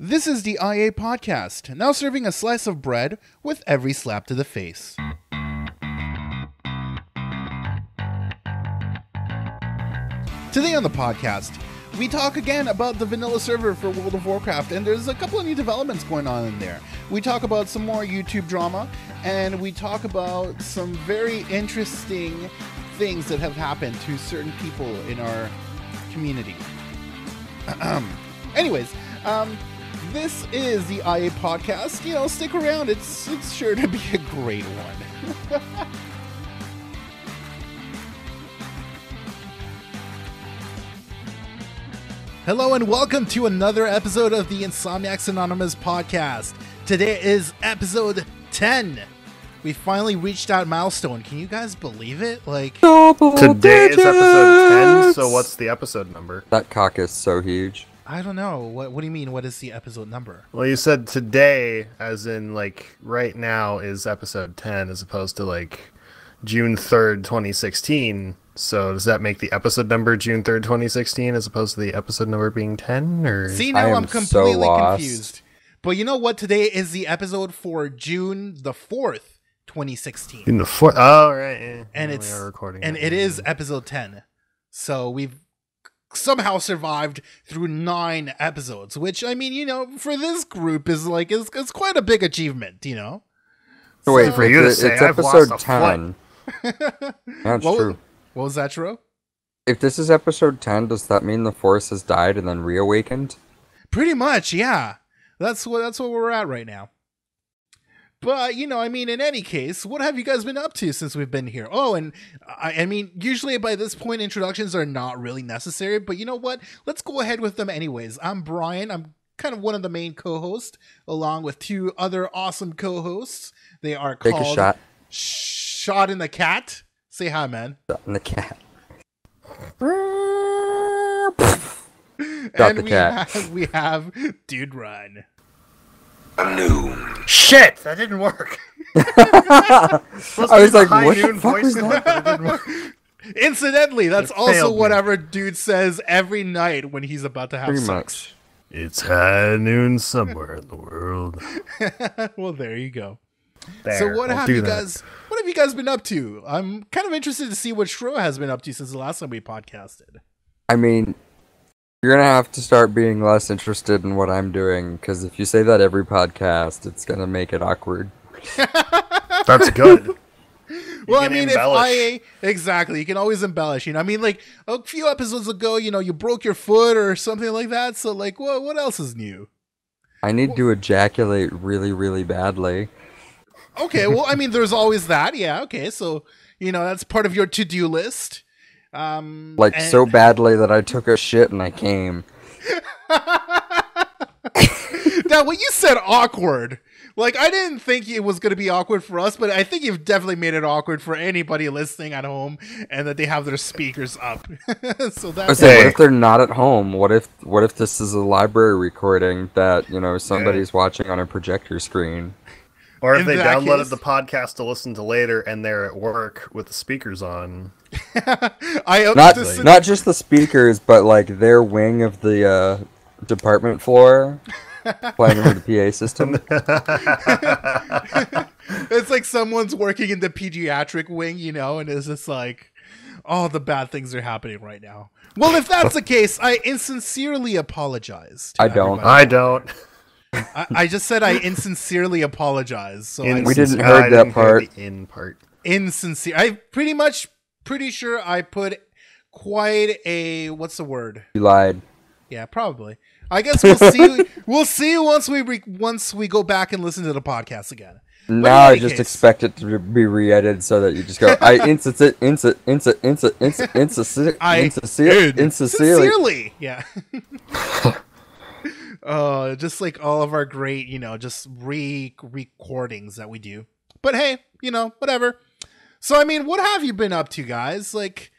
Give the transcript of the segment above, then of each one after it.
This is the IA Podcast, now serving a slice of bread with every slap to the face. Today on the podcast, we talk again about the vanilla server for World of Warcraft, and there's a couple of new developments going on in there. We talk about some more YouTube drama, and we talk about some very interesting things that have happened to certain people in our community. Anyways, this is the IA Podcast. You know, stick around. It's sure to be a great one. Hello and welcome to another episode of the Insomniacs Anonymous podcast. Today is episode 10. We finally reached that milestone. Can you guys believe it? Like, today is episode 10, so what's the episode number? That cock is so huge. I don't know. What do you mean? What is the episode number? Well, you said today, as in, like, right now is episode 10, as opposed to, like, June 3rd, 2016. So does that make the episode number June 3rd, 2016, as opposed to the episode number being 10? Or see, now I'm completely confused. But you know what? Today is the episode for June the 4th, 2016. June the 4th? Oh, right. Yeah. And it's, we are recording and it is episode 10. So we've somehow survived through 9 episodes, which, I mean, you know, for this group is like it's quite a big achievement, you know. So wait, for you to say it's episode 10. That's true. What was that, Chiro? If this is episode 10, does that mean the Force has died and then reawakened? Pretty much, yeah. That's what we're at right now. But, you know, I mean, in any case, what have you guys been up to since we've been here? Oh, and I mean, usually by this point, introductions are not really necessary. But you know what? Let's go ahead with them anyways. I'm Brian. I'm kind of one of the main co-hosts, along with 2 other awesome co-hosts. They are called Shot in the Cat. Say hi, man. Shot in the Cat. And we have Dude Run. Shit, that didn't work. I was like, what the fuck is that? Incidentally, that's also whatever dude says every night when he's about to have sex. It's high noon somewhere in the world. Well, there you go. So what have you guys been up to? I'm kind of interested to see what Shro has been up to since the last time we podcasted. I mean, you're going to have to start being less interested in what I'm doing, because if you say that every podcast, it's going to make it awkward. That's good. Well, I mean, exactly. You can always embellish. You know, I mean, like, a few episodes ago, you know, you broke your foot or something like that. So, like, what else is new? I need to ejaculate really, really badly. Okay, well, I mean, there's always that. Yeah, okay. So, you know, that's part of your to-do list. So badly that I took a shit and I came. Now, when you said awkward, like, I didn't think it was going to be awkward for us, but I think you've definitely made it awkward for anybody listening at home and that they have their speakers up. So that's okay. What if they're not at home? What if this is a library recording that, you know, somebody's watching on a projector screen? Or if they downloaded the podcast to listen to later and they're at work with the speakers on. Not just the speakers, but like their wing of the department floor playing over the PA system. It's like someone's working in the pediatric wing, you know, and it's just like, oh, the bad things are happening right now. Well, if that's the case, I insincerely apologize. I don't. I just said I insincerely apologize. So we didn't heard that part. In part. Insincere. I pretty sure I put quite a, what's the word? You lied. Yeah, probably. I guess we'll see. We'll see once we go back and listen to the podcast again. Now I just expect it to be re-edited so that you just go, I insincerely. Yeah. Just like all of our great, you know, just recordings that we do. But hey, you know, whatever. So, I mean, what have you been up to, guys? Like,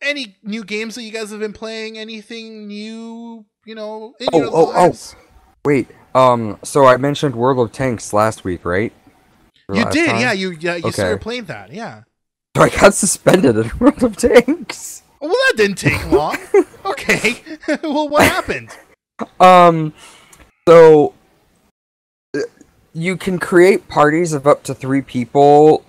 any new games that you guys have been playing? Anything new, you know, in your lives? Wait. So I mentioned World of Tanks last week, right? Yeah. You started playing that. Yeah. So I got suspended at World of Tanks. Well, that didn't take long. Okay. Well, what happened? So you can create parties of up to 3 people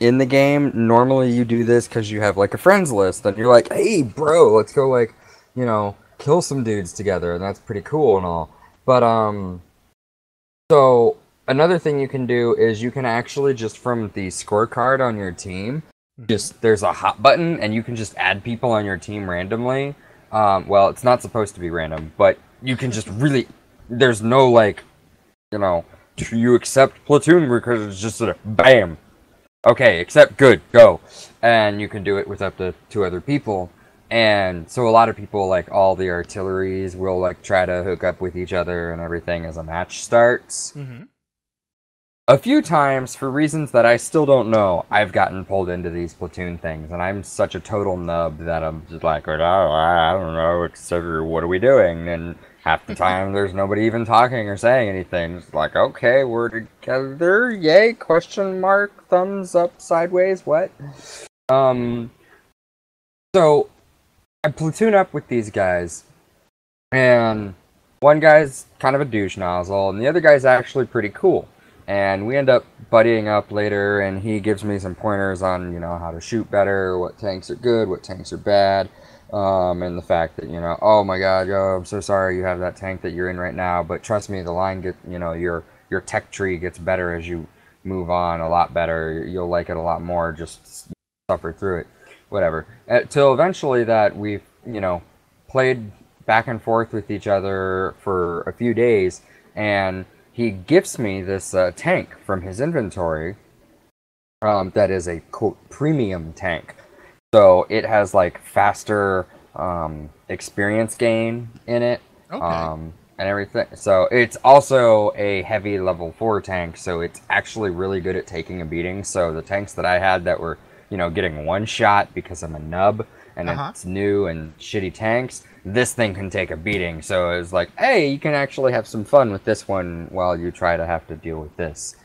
in the game. Normally you do this because you have like a friends list and you're like, hey bro, let's go like, you know, kill some dudes together, and that's pretty cool and all. But so another thing you can do is you can actually just from the scorecard on your team, just there's a hot button and you can just add people on your team randomly. Well, it's not supposed to be random, but you can just really, there's no like, you know, do you accept platoon because it's just sort of bam. Okay, accept, good, go. And you can do it with up to 2 other people. And so a lot of people, like all the artilleries, will like try to hook up with each other and everything as a match starts. Mm-hmm. A few times, for reasons that I still don't know, I've gotten pulled into these platoon things, and I'm such a total nub that I'm just like, oh, I don't know, etc., what are we doing? And half the time, there's nobody even talking or saying anything. It's like, okay, we're together, yay, question mark, thumbs up, sideways, what? So, I platoon up with these guys, and one guy's kind of a douche nozzle, and the other guy's actually pretty cool. And we end up buddying up later, and he gives me some pointers on, you know, how to shoot better, what tanks are good, what tanks are bad, and the fact that, you know, oh my god, oh, I'm so sorry you have that tank that you're in right now, but trust me, the line gets, you know, your tech tree gets better as you move on, a lot better, you'll like it a lot more, just suffer through it, whatever. Till eventually that we've, you know, played back and forth with each other for a few days, and he gifts me this tank from his inventory that is a, quote, premium tank. So it has, like, faster experience gain in it, okay, and everything. So it's also a heavy level 4 tank, so it's actually really good at taking a beating. So the tanks that I had that were, you know, getting one shot because I'm a nub, and it's new and shitty tanks, this thing can take a beating. So it's like, hey, you can actually have some fun with this one while you try to have to deal with this.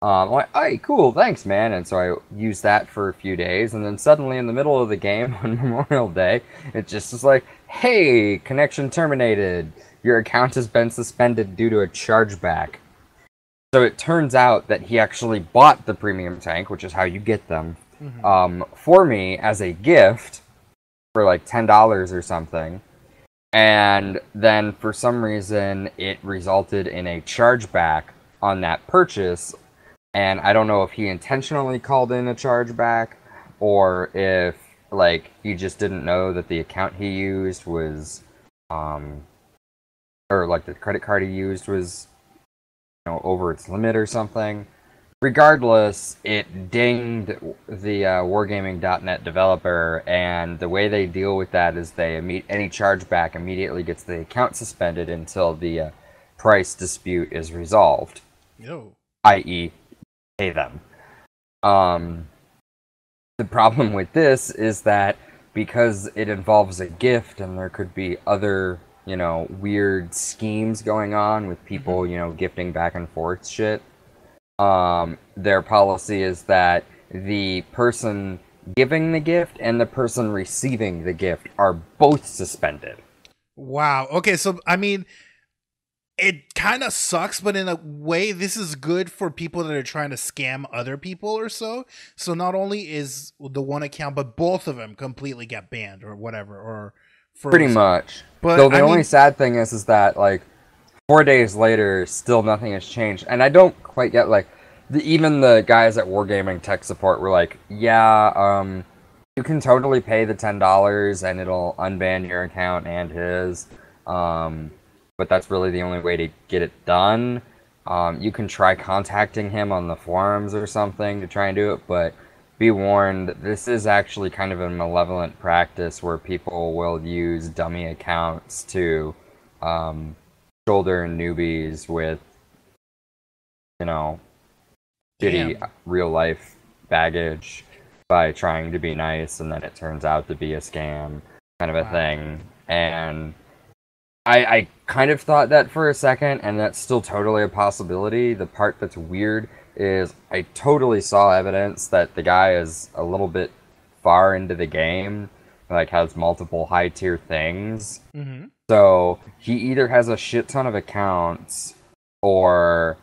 I'm like, hey, cool, thanks, man. And so I used that for a few days, and then suddenly in the middle of the game on Memorial Day, it just is like, hey, connection terminated. Your account has been suspended due to a chargeback. So it turns out that he actually bought the premium tank, which is how you get them, for me as a gift, for like $10 or something, and then for some reason it resulted in a chargeback on that purchase, and I don't know if he intentionally called in a chargeback or if like he just didn't know that the account he used was or like the credit card he used was, you know, over its limit or something. Regardless, it dinged the Wargaming.net developer, and the way they deal with that is they any chargeback immediately gets the account suspended until the price dispute is resolved. No. I.e., pay them. The problem with this is that because it involves a gift, and there could be other, you know, weird schemes going on with people, you know, gifting back and forth shit. Their policy is that the person giving the gift and the person receiving the gift are both suspended. Wow. Okay, so, I mean, it kind of sucks, but in a way, this is good for people that are trying to scam other people or so. So not only is the one account, but both of them completely get banned or whatever. Or for pretty much. But so the only sad thing is that, like, 4 days later, still nothing has changed, and I don't quite get, like, even the guys at Wargaming Tech Support were like, yeah, you can totally pay the $10, and it'll unban your account and his, but that's really the only way to get it done. You can try contacting him on the forums or something to try and do it, but be warned, this is actually kind of a malevolent practice where people will use dummy accounts to, shoulder newbies with, you know, shitty real life baggage by trying to be nice, and then it turns out to be a scam kind of a thing. And I kind of thought that for a second, and that's still totally a possibility. The part that's weird is I totally saw evidence that the guy is a little bit far into the game, like has multiple high tier things. Mm-hmm. So he either has a shit ton of accounts or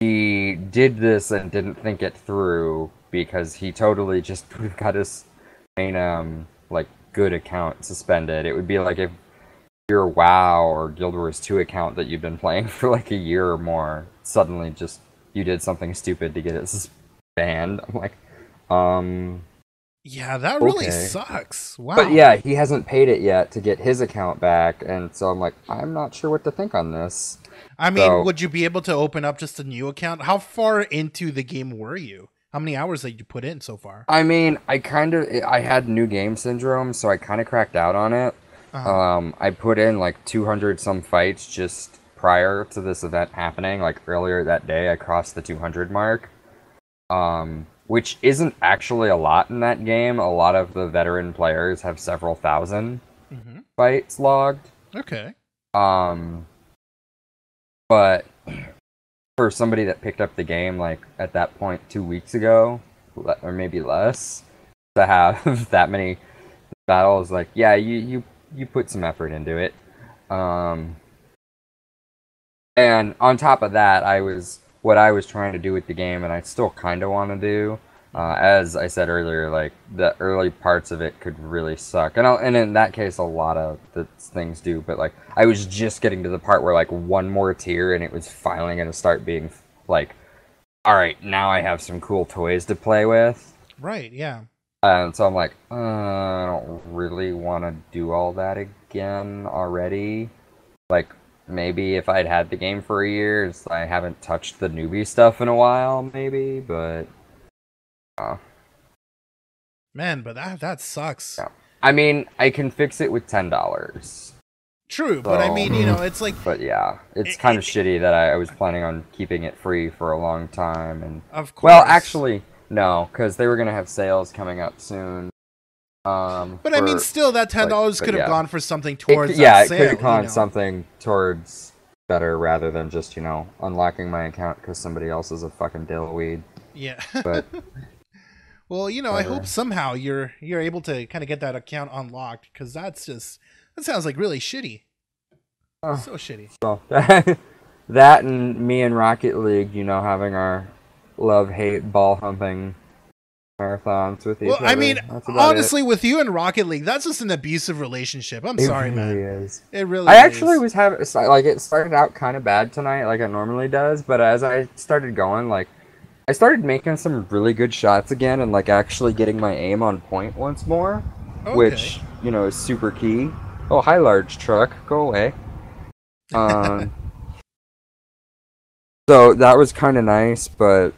he did this and didn't think it through because he totally just got his main like good account suspended. It would be like if your WoW or Guild Wars 2 account that you've been playing for like a year or more suddenly just you did something stupid to get it banned. I'm like, yeah, that really sucks. Wow. But yeah, he hasn't paid it yet to get his account back, and so I'm like, I'm not sure what to think on this. I mean, would you be able to open up just a new account? How far into the game were you? How many hours did you put in so far? I mean, I had new game syndrome, so I kind of cracked out on it. Uh-huh. I put in like 200 some fights just prior to this event happening. Like earlier that day, I crossed the 200 mark. Which isn't actually a lot in that game. A lot of the veteran players have several thousand fights logged. Okay. But for somebody that picked up the game, like, at that point 2 weeks ago, or maybe less, to have that many battles, like, yeah, you put some effort into it. And on top of that, what I was trying to do with the game, and I still kind of want to do, as I said earlier, like, the early parts of it could really suck. And in that case, a lot of the things do, but, like, I was just getting to the part where, like, one more tier, and it was finally going to start being, like, all right, now I have some cool toys to play with. Right, yeah. And so I'm like, I don't really want to do all that again already. Like, maybe if I'd had the game for a year, I haven't touched the newbie stuff in a while, maybe, but... Man, but that sucks. Yeah. I mean, I can fix it with $10. True, so, but I mean, you know, it's like... But yeah, it's kind of shitty that I was planning on keeping it free for a long time. And of course. Well, actually, no, because they were going to have sales coming up soon. But I mean, still, that $10 could have gone for something towards that sale, it could have gone something towards better rather than just, you know, unlocking my account because somebody else is a fucking dillweed. Yeah. But well, you know, I hope somehow you're able to kind of get that account unlocked because that sounds like really shitty. So shitty. So that and me and Rocket League, you know, having our love-hate ball-humping marathons with each other. Well, I mean, honestly, with you and Rocket League, that's just an abusive relationship. I'm sorry, man. It really is. It really is. I actually was having, like, it started out kind of bad tonight, like it normally does, but as I started going, like, I started making some really good shots again and, like, actually getting my aim on point once more, which, you know, is super key. Oh, hi, large truck. Go away. So that was kind of nice, but,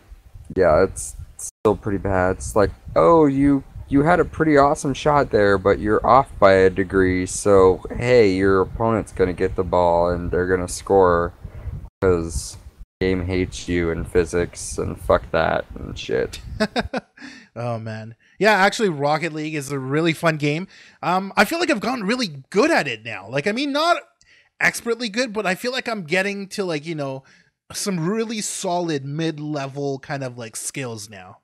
yeah, it's still pretty bad. It's like, oh, you had a pretty awesome shot there, but you're off by a degree, so hey, your opponent's gonna get the ball and they're gonna score because the game hates you and physics and fuck that and shit. Oh man, yeah, actually Rocket League is a really fun game. I feel like I've gotten really good at it now. Like, I mean, not expertly good, but I feel like I'm getting to, like, you know, some really solid mid-level kind of, like, skills now.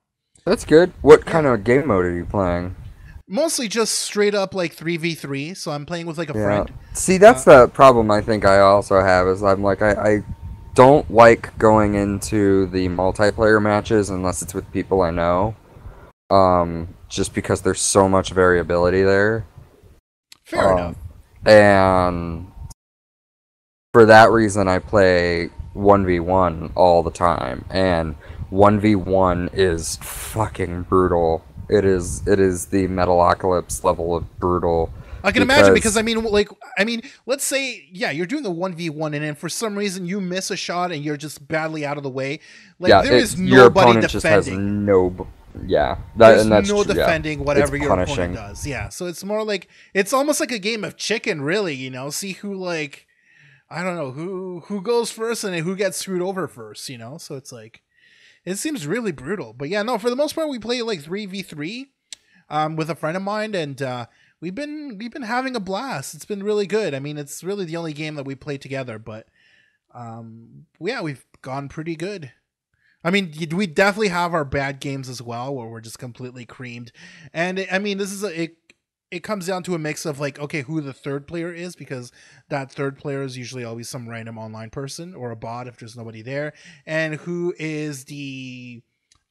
That's good. What kind of game mode are you playing? Mostly just straight up, like, 3v3, so I'm playing with, like, a friend. See, that's the problem I think I also have, is I'm like, I don't like going into the multiplayer matches unless it's with people I know, just because there's so much variability there. Fair enough. And for that reason, I play 1v1 all the time, and 1v1 is fucking brutal. It is the Metalocalypse level of brutal. I can imagine, because I mean let's say, yeah, you're doing the 1v1 and then for some reason you miss a shot and you're just badly out of the way, like, yeah, there is nobody, your opponent defending. Just has no, yeah, that's no true, defending, yeah. Whatever your opponent does, yeah, so it's more like, it's almost like a game of chicken, really, you know, see who, like, I don't know who goes first and who gets screwed over first, you know? So it's like, it seems really brutal, but yeah, no, for the most part, we play like 3v3, with a friend of mine, and, we've been having a blast. It's been really good. I mean, it's really the only game that we play together, but, yeah, we've gone pretty good. I mean, we definitely have our bad games as well, where we're just completely creamed. And I mean, this is it comes down to a mix of like, okay, who the third player is, because that third player is usually always some random online person or a bot if there's nobody there, and who is the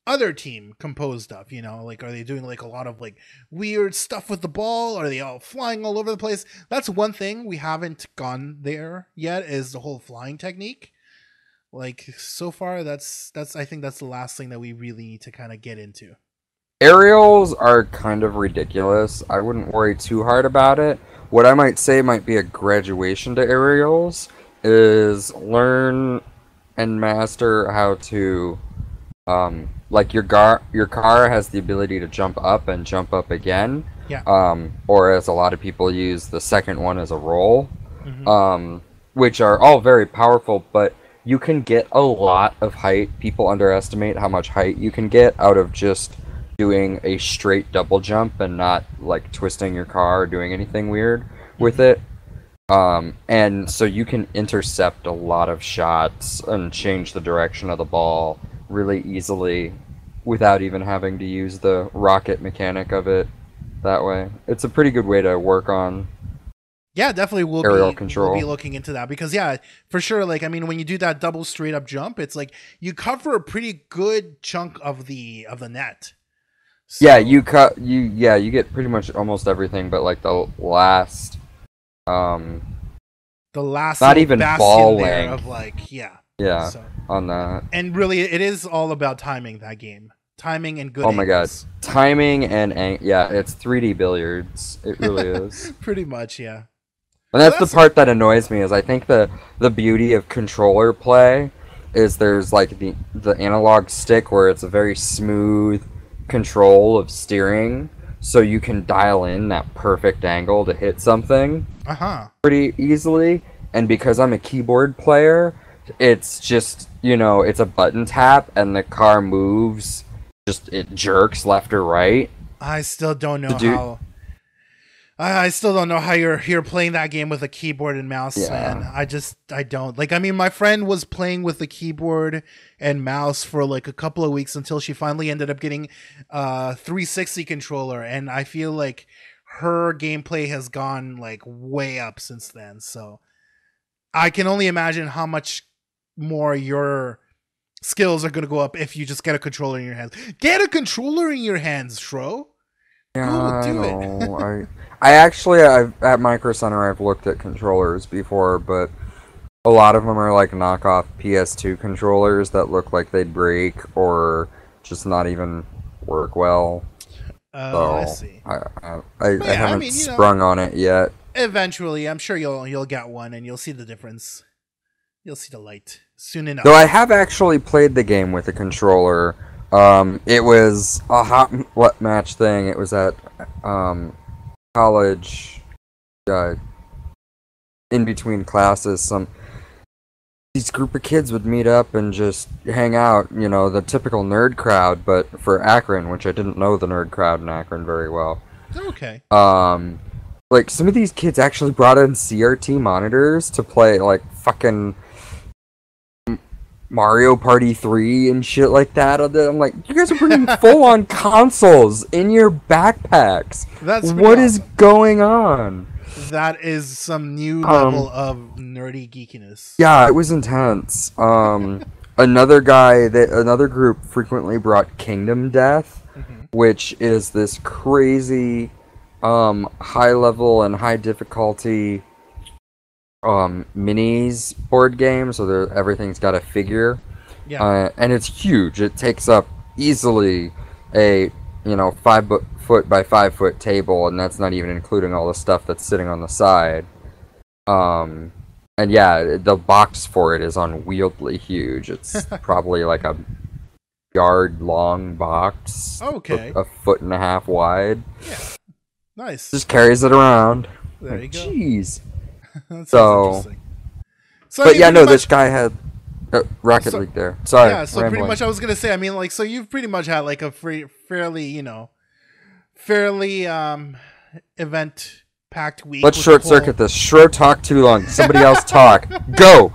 other team composed of, you know, like, are they doing like a lot of like weird stuff with the ball? Are they all flying all over the place? That's one thing we haven't gone there yet, is the whole flying technique. Like, so far, that's I think that's the last thing that we really need to kind of get into. Aerials are kind of ridiculous. I wouldn't worry too hard about it. What I might say might be a graduation to aerials is learn and master how to, like your car has the ability to jump up again. Yeah. Or as a lot of people use, the second one as a roll, mm-hmm. Which are all very powerful, but you can get a lot of height. People underestimate how much height you can get out of just doing a straight double jump and not like twisting your car or doing anything weird with it. And so you can intercept a lot of shots and change the direction of the ball really easily without even having to use the rocket mechanic of it that way. It's a pretty good way to work on. Yeah, definitely we'll be looking into that, because yeah, for sure, like, I mean, when you do that double straight up jump, it's like you cover a pretty good chunk of the net. So. Yeah, you get pretty much almost everything, but like the last not even ball there of like, yeah so. On that. And really, it is all about timing, that game. Timing and good. Oh my god, timing and yeah, it's 3D billiards. It really is. Pretty much, yeah. And that's the part that annoys me, is I think the beauty of controller play is there's like the analog stick where it's a very smooth control of steering, so you can dial in that perfect angle to hit something pretty easily. And because I'm a keyboard player, it's just, you know, it's a button tap and the car moves, just it jerks left or right. I still don't know how. I still don't know how you're playing that game with a keyboard and mouse, man. I don't. Like, I mean, my friend was playing with the keyboard and mouse for like a couple of weeks until she finally ended up getting a 360 controller, and I feel like her gameplay has gone like way up since then. So I can only imagine how much more your skills are going to go up if you just get a controller in your hands. Get a controller in your hands, Shro. Yeah, I know. I actually, at Micro Center, I've looked at controllers before, but a lot of them are like knockoff PS2 controllers that look like they'd break or just not even work well. So I see. I haven't sprung on it yet. Eventually, I'm sure you'll get one and you'll see the difference. You'll see the light soon enough. Though I have actually played the game with a controller. It was a hot match thing. It was at college, in between classes. These group of kids would meet up and just hang out, you know, the typical nerd crowd, but for Akron, which I didn't know the nerd crowd in Akron very well. Okay. Like, some of these kids actually brought in CRT monitors to play, like, fucking Mario Party 3 and shit like that. I'm like, you guys are bringing full-on consoles in your backpacks. That's what awesome. Is going on? That is some new level of nerdy geekiness. Yeah, it was intense. Another group frequently brought Kingdom Death, which is this crazy high level and high difficulty minis board game, so everything's got a figure, and it's huge. It takes up easily a 5-foot by 5-foot table, and that's not even including all the stuff that's sitting on the side. And yeah, the box for it is unwieldy huge. It's probably like a yard long box, a foot and a half wide. Yeah, nice. Just carries it around. There you go. Jeez. So but yeah, no, this guy had Rocket League there. Sorry. Yeah, so rambling. Pretty much I was gonna say, I mean, like, so you've pretty much had like a fairly, fairly event packed week. Let's short circuit this. Shro talked too long. Somebody else talk. Go.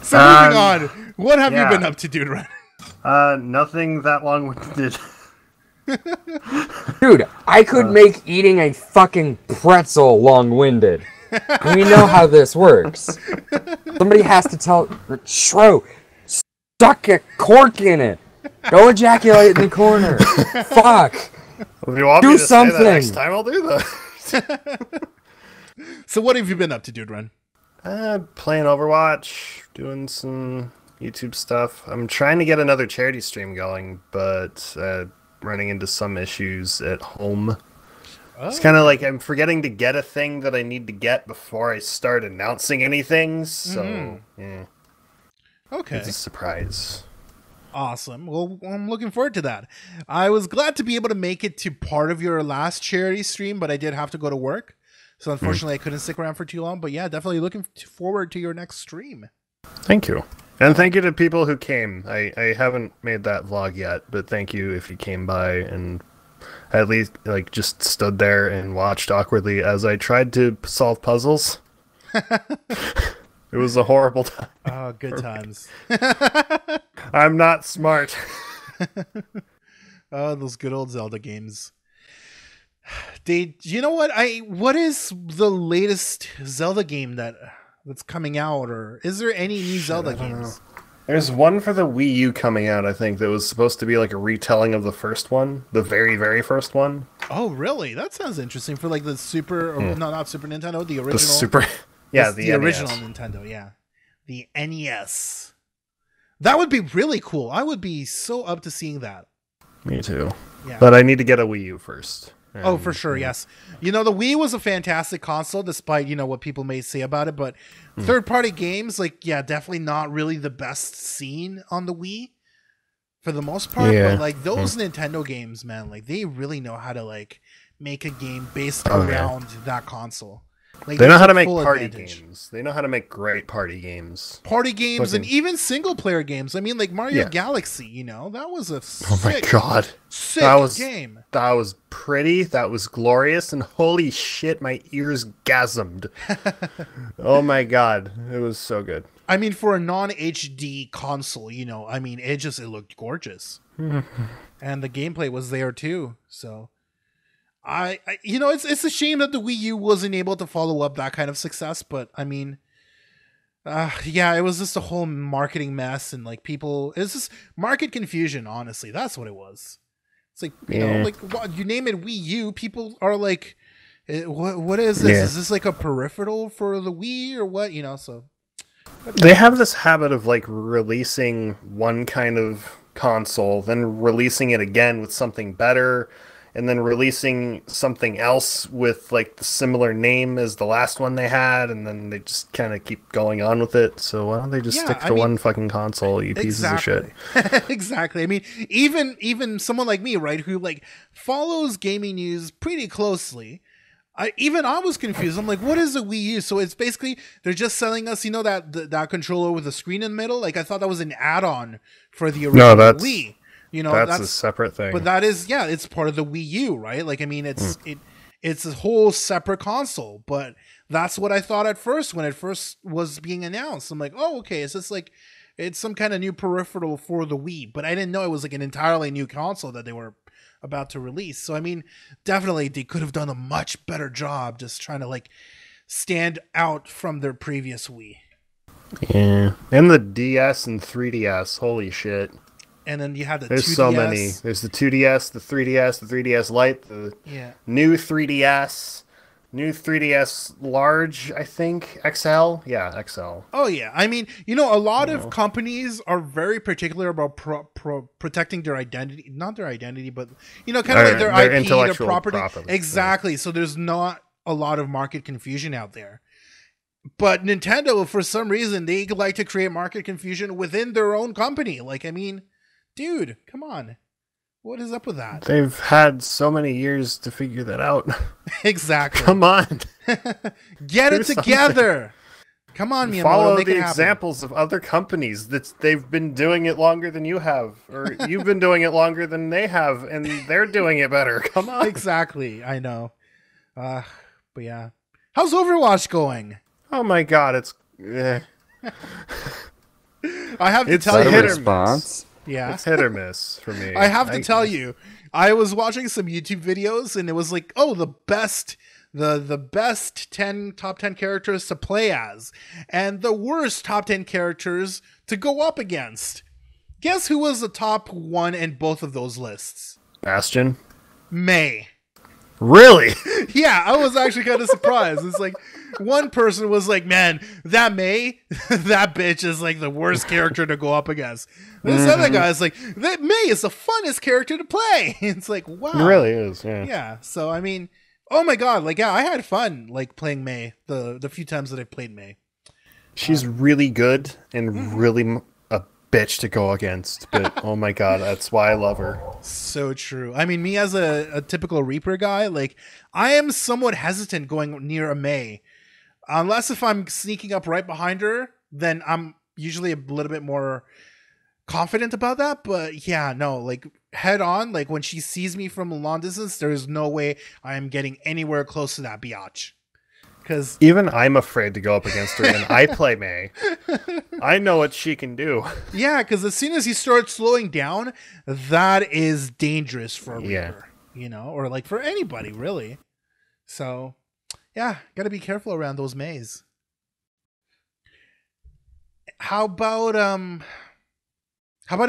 So moving on. What have you been up to, dude? Nothing that long-winded. Dude, I could make eating a fucking pretzel long-winded. We know how this works. Somebody has to tell Shro, stuck a cork in it. Go ejaculate in the corner. Fuck. If you want do me to something. Say that next time, I'll do that. So what have you been up to, dude, Ren? Playing Overwatch, doing some YouTube stuff. I'm trying to get another charity stream going, but running into some issues at home. Oh. It's kind of like I'm forgetting to get a thing that I need to get before I start announcing anything, so yeah. Okay. It's a surprise. Awesome. Well, I'm looking forward to that. I was glad to be able to make it to part of your last charity stream, but I did have to go to work. So unfortunately, I couldn't stick around for too long. But yeah, definitely looking forward to your next stream. Thank you. And thank you to people who came. I haven't made that vlog yet, but thank you if you came by and at least like just stood there and watched awkwardly as I tried to solve puzzles. It was a horrible time. Oh, good times. I'm not smart. Oh, those good old Zelda games. Did you know what what is the latest Zelda game that's coming out, or is there any new Zelda games? There's one for the Wii U coming out, I think, that was supposed to be like a retelling of the first one, the very, very first one. Oh, really? That sounds interesting for like the Super, or no, not Super Nintendo, the original. The Super, yeah, the original Nintendo, yeah, the NES. That would be really cool. I would be so up to seeing that. Me too. Yeah. But I need to get a Wii U first. Oh, for sure, yes. You know, the Wii was a fantastic console, despite, you know, what people may say about it. But third-party games, like, yeah, definitely not really the best scene on the Wii for the most part. Yeah. But, like, those Nintendo games, man, like, they really know how to, like, make a game based around that console. Like, they know how to make party games. They know how to make great party games. Party games and even single-player games. I mean, like Mario Galaxy, you know? That was a sick, sick game. That was pretty. That was glorious. And holy shit, my ears gasmed. Oh, my God. It was so good. I mean, for a non-HD console, you know, I mean, it just looked gorgeous. And the gameplay was there, too. So... I you know, it's a shame that the Wii U wasn't able to follow up that kind of success, but I mean, yeah, it was just a whole marketing mess and like people, it's just market confusion. Honestly, that's what it was. It's like, you know, like you name it Wii U, people are like, what is this? Is this like a peripheral for the Wii or what? You know, so they have this habit of like releasing one kind of console, then releasing it again with something better. And then releasing something else with like the similar name as the last one they had, and then they just kind of keep going on with it. So why don't they just stick to one fucking console, you pieces of shit? Exactly. I mean, even someone like me, right, who like follows gaming news pretty closely, I was confused. I'm like, what is a Wii U? So it's basically they're just selling us, you know, that controller with a screen in the middle. Like I thought that was an add-on for the original Wii. You know, that's a separate thing. But that is, yeah, it's part of the Wii U, right? Like, I mean, it's it's a whole separate console. But that's what I thought at first when it first was being announced. I'm like, oh, okay, it's just like it's some kind of new peripheral for the Wii. But I didn't know it was like an entirely new console that they were about to release. So I mean, definitely they could have done a much better job just trying to like stand out from their previous Wii. Yeah, and the DS and 3DS. Holy shit. And then you have the 2DS. There's so many. There's the 2DS, the 3DS, the 3DS Lite, the new 3DS, new 3DS Large, I think, XL. Yeah, XL. Oh, yeah. I mean, you know, a lot of companies are very particular about protecting their identity. Not their identity, but, you know, kind of like their IP, their property. Exactly. Yeah. So there's not a lot of market confusion out there. But Nintendo, for some reason, they like to create market confusion within their own company. Like, I mean... Dude, come on. What is up with that? They've had so many years to figure that out. Exactly. Come on. Get it together. Come on, Miyamoto. Follow the examples of other companies that they've been doing it longer than you have, or you've been doing it longer than they have, and they're doing it better. Come on. Exactly. I know. But yeah. How's Overwatch going? Oh my God, it's I have to tell you. Yeah. It's hit or miss for me. I have to tell you, I was watching some YouTube videos and it was like, oh, the best top 10 characters to play as and the worst top 10 characters to go up against. Guess who was the top one in both of those lists? Bastion. Mei. Really? Yeah, I was actually kind of surprised. It's like one person was like, man, that Mei, that bitch is like the worst character to go up against. This other guy's like, that Mei is the funnest character to play. It's like, wow. It really is, yeah. Yeah, so I mean, oh my god, like, yeah, I had fun like playing Mei the few times that I played Mei. She's really good and really a bitch to go against, but oh my god, that's why I love her. So true. I mean, me as a typical Reaper guy, like, I am somewhat hesitant going near a Mei. Unless if I'm sneaking up right behind her, then I'm usually a little bit more confident about that. But yeah, no, like head on, like when she sees me from a long distance, there is no way I am getting anywhere close to that biatch. Because even I'm afraid to go up against her when I play Mei. I know what she can do. Yeah, because as soon as you start slowing down, that is dangerous for a Reaper, you know, or like for anybody really. So yeah, gotta be careful around those Meis. How about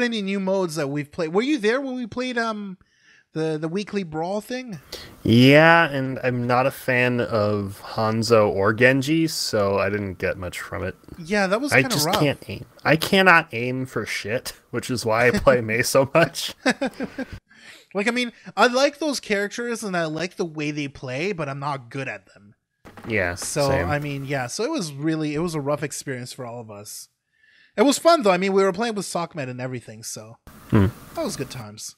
any new modes that we've played? Were you there when we played the weekly brawl thing? Yeah, and I'm not a fan of Hanzo or Genji, so I didn't get much from it. Yeah, that was kind of rough. I just can't aim. I cannot aim for shit, which is why I play Mei so much. Like, I mean, I like those characters and I like the way they play, but I'm not good at them. Yeah. So, same. I mean, yeah. So it was a rough experience for all of us. It was fun though. I mean, we were playing with Sockmet and everything, so that was good times.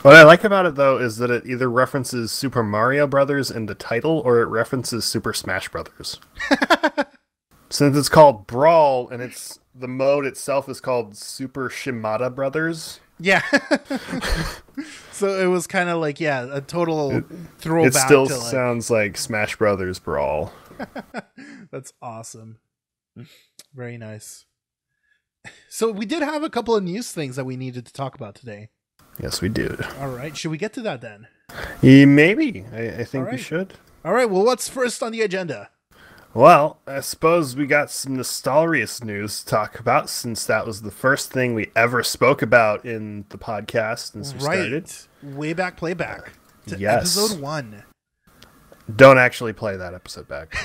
What I like about it though is that it either references Super Mario Brothers in the title or it references Super Smash Brothers. Since it's called Brawl and it's the mode itself is called Super Shimada Brothers. Yeah. So it was kind of like, yeah, a total throwback. It still sounds like Smash Brothers Brawl. That's awesome. Very nice. So we did have a couple of news things that we needed to talk about today. Yes, we did. All right. Should we get to that then? Yeah, maybe. I think we should. All right. Well, what's first on the agenda? Well, I suppose we got some Nostalrius news to talk about since that was the first thing we ever spoke about in the podcast since we started. Way back playback to episode 1. Don't actually play that episode back.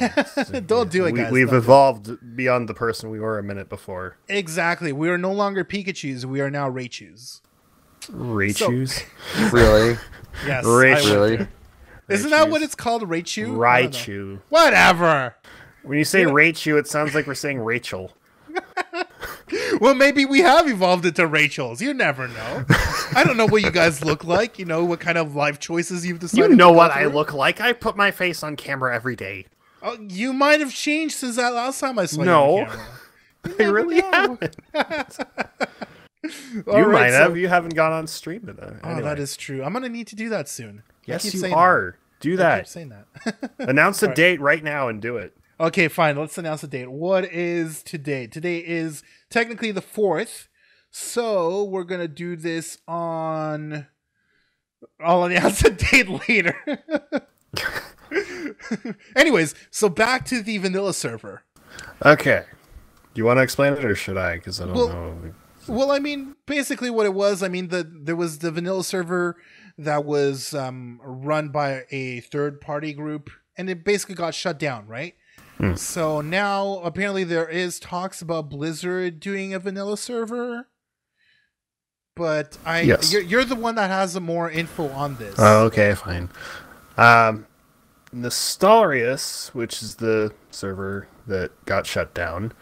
Don't do it, guys. We've evolved beyond the person we were a minute before. Exactly. We are no longer Pikachus. We are now Raichus. Raichus? So really? Yes. Raichu. Really? Isn't that what it's called? Raichu? Raichu. Whatever. When you say Raichu, it sounds like we're saying Rachel. Well, maybe we have evolved into Rachels. You never know. I don't know what you guys look like. You know, what kind of life choices you've decided. You know what I look like. I put my face on camera every day. Oh, you might have changed since that last time I saw you on camera. No, I really haven't. You might have. You haven't gone on stream today. Oh, anyway. That is true. I'm going to need to do that soon. Yes, you are. That. Do that. I keep saying that. Announce a date right now and do it. Okay, fine. Let's announce a date. What is today? Today is technically the 4th. So we're going to do this on... I'll announce a date later. Anyways, so back to the vanilla server. Okay. Do you want to explain it or should I? Because I don't know. Well, I mean, basically what it was, I mean, there was the vanilla server that was run by a third-party group, and it basically got shut down, right? Mm. So now, apparently, there is talks about Blizzard doing a vanilla server, but you're the one that has more info on this. Oh, okay, fine. Nostalrius, which is the server that got shut down,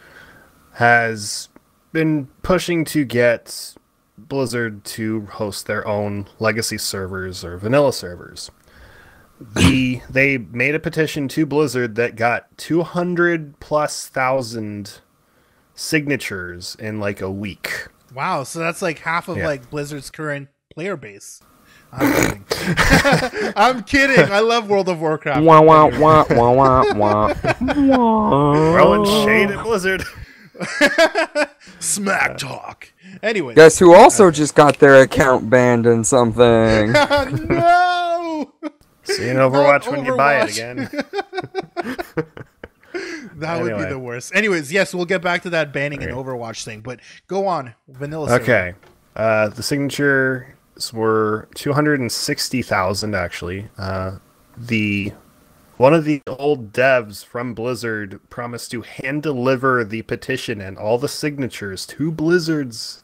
has been pushing to get Blizzard to host their own legacy servers or vanilla servers. They made a petition to Blizzard that got 200,000+ signatures in like a week. Wow, so that's like half of like Blizzard's current player base. I'm kidding. I'm kidding. I love World of Warcraft. Wah, wah, wah, wah, wah, wah. Throwing shade at Blizzard. Smack talk. Anyway, guess who also just got their account banned and something? No. See in Overwatch when you buy it again. That would be the worst. Anyways, yes, we'll get back to that banning and Overwatch thing, but go on, Vanilla. Okay. The signatures were 260,000 actually. One of the old devs from Blizzard promised to hand deliver the petition and all the signatures to Blizzard's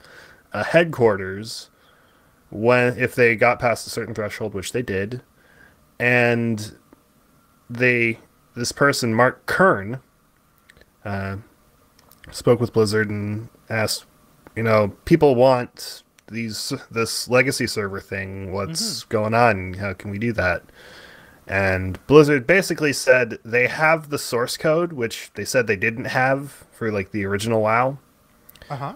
headquarters if they got past a certain threshold, which they did. And this person, Mark Kern, spoke with Blizzard and asked, you know, people want this legacy server thing. What's going on? How can we do that? And Blizzard basically said they have the source code, which they said they didn't have for like the original WoW.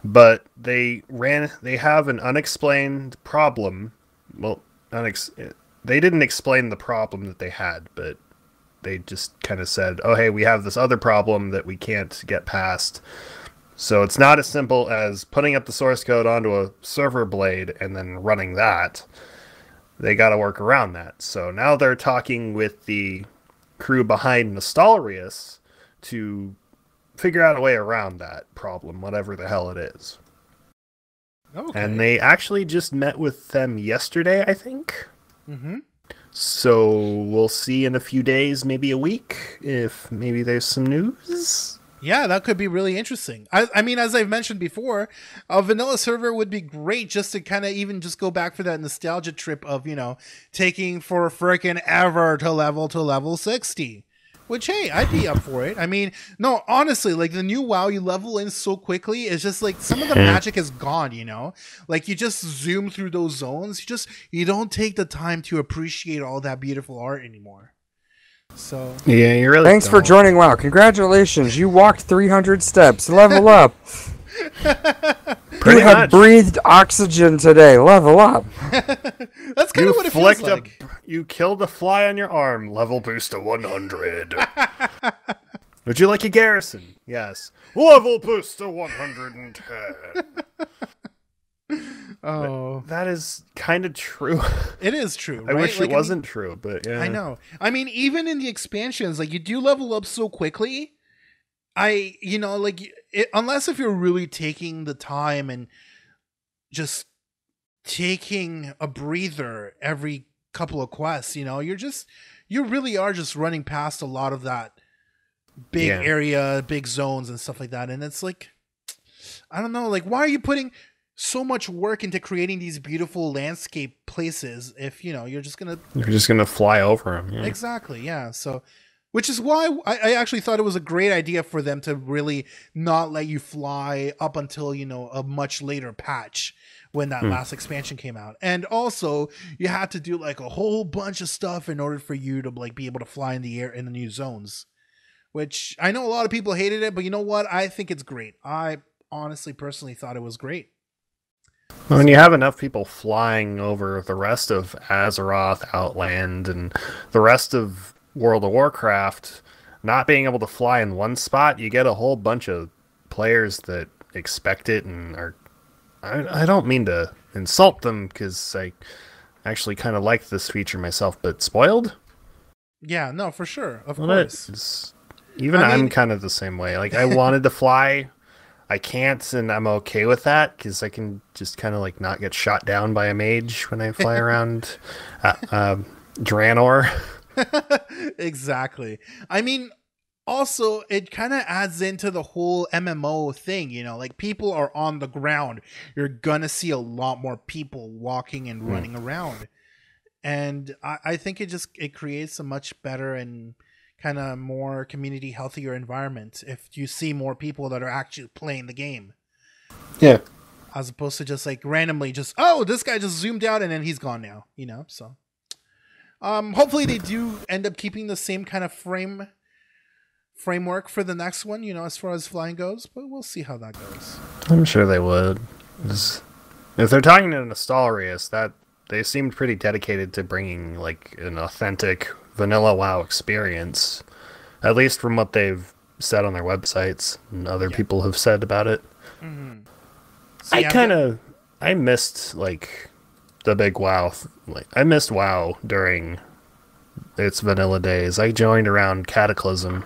But they have an unexplained problem. Well, they didn't explain the problem that they had, but they just kind of said, "Oh, hey, we have this other problem that we can't get past." So it's not as simple as putting up the source code onto a server blade and then running that. They got to work around that. So now they're talking with the crew behind Nostalrius to figure out a way around that problem, whatever the hell it is. Okay. And they actually just met with them yesterday, I think. So we'll see in a few days, maybe a week, if maybe there's some news. Yeah, that could be really interesting. I mean, as I've mentioned before, a vanilla server would be great just to kind of even just go back for that nostalgia trip of, you know, taking for frickin' ever to level 60. Which, hey, I'd be up for it. I mean, no, honestly, like the new WoW, you level in so quickly. It's just like some of the magic is gone, you know? Like you just zoom through those zones. You don't take the time to appreciate all that beautiful art anymore. So yeah, you really. Thanks for joining WoW. Congratulations, you walked 300 steps. Level up. You have breathed oxygen today. Level up. That's kind of what it feels like. You killed a fly on your arm. Level boost to 100. Would you like a garrison? Yes. Level boost to 110. Oh, but that is kind of true. It is true. Right? I wish it wasn't true, but yeah. I know. I mean, even in the expansions, like you do level up so quickly. You know, like unless if you're really taking the time and just taking a breather every couple of quests, you know, you really are just running past a lot of that big area, big zones and stuff like that. And it's like, I don't know, like why are you putting so much work into creating these beautiful landscape places if you know you're just gonna fly over them? Exactly. Yeah, so which is why I actually thought it was a great idea for them to really not let you fly up until, you know, a much later patch when that last expansion came out. And also you had to do like a whole bunch of stuff in order for you to like be able to fly in the air in the new zones, which I know a lot of people hated it, but you know what, I think it's great. I honestly personally thought it was great. When you have enough people flying over the rest of Azeroth, Outland, and the rest of World of Warcraft, not being able to fly in one spot, you get a whole bunch of players that expect it and are... I don't mean to insult them, because I actually kind of like this feature myself, but spoiled? Yeah, no, for sure. Of course. Even I'm kind of the same way. Like, I wanted to fly... I can't, and I'm okay with that because I can just kind of like not get shot down by a mage when I fly around Draenor. Exactly. I mean, also it kind of adds into the whole MMO thing, you know, like people are on the ground. You're gonna see a lot more people walking and running around, and I think it creates a much better and kind of more community healthier environment if you see more people that are actually playing the game. Yeah. As opposed to just like randomly just, oh, this guy just zoomed out and then he's gone now, you know? So hopefully they do end up keeping the same kind of framework for the next one, you know, as far as flying goes, but we'll see how that goes. I'm sure they would. If they're talking to Nostalrius, that they seemed pretty dedicated to bringing like an authentic vanilla WoW experience, at least from what they've said on their websites, and other people have said about it. Mm-hmm. So, I missed like the big WoW. Like I missed WoW during its vanilla days. I joined around Cataclysm,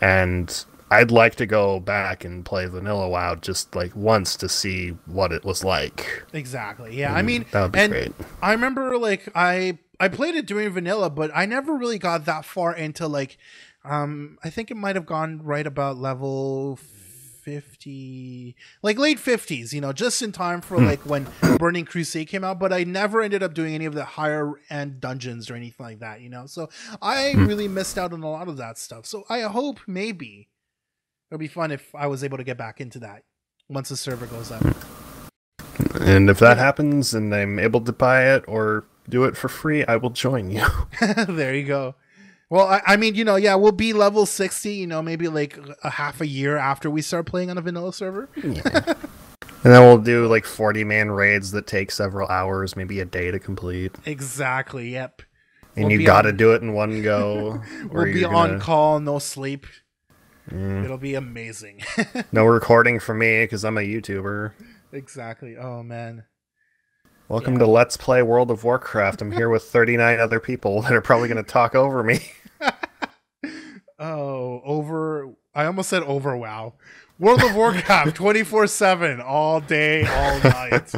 and I'd like to go back and play vanilla WoW just like once to see what it was like. Exactly. Yeah. And I mean, that would be great. I remember like I played it during vanilla, but I never really got that far into like, I think it might've gone right about level 50, like late 50s, you know, just in time for like when Burning Crusade came out, but I never ended up doing any of the higher end dungeons or anything like that, you know? So I really missed out on a lot of that stuff. So I hope maybe it'll be fun if I was able to get back into that once the server goes up. And if that happens and I'm able to buy it or do it for free, I will join you. There you go. Well, I mean, you know, yeah, we'll be level 60, you know, maybe like a half a year after we start playing on a vanilla server. Yeah. And then we'll do like 40-man raids that take several hours, maybe a day to complete. Exactly, yep. And we'll you gotta do it in one go. We'll be on call, no sleep. Mm. It'll be amazing. No recording for me, because I'm a YouTuber. Exactly. Oh, man. Welcome to Let's Play World of Warcraft. I'm here with 39 other people that are probably going to talk over me. I almost said over WoW. World of Warcraft 24/7 all day, all night.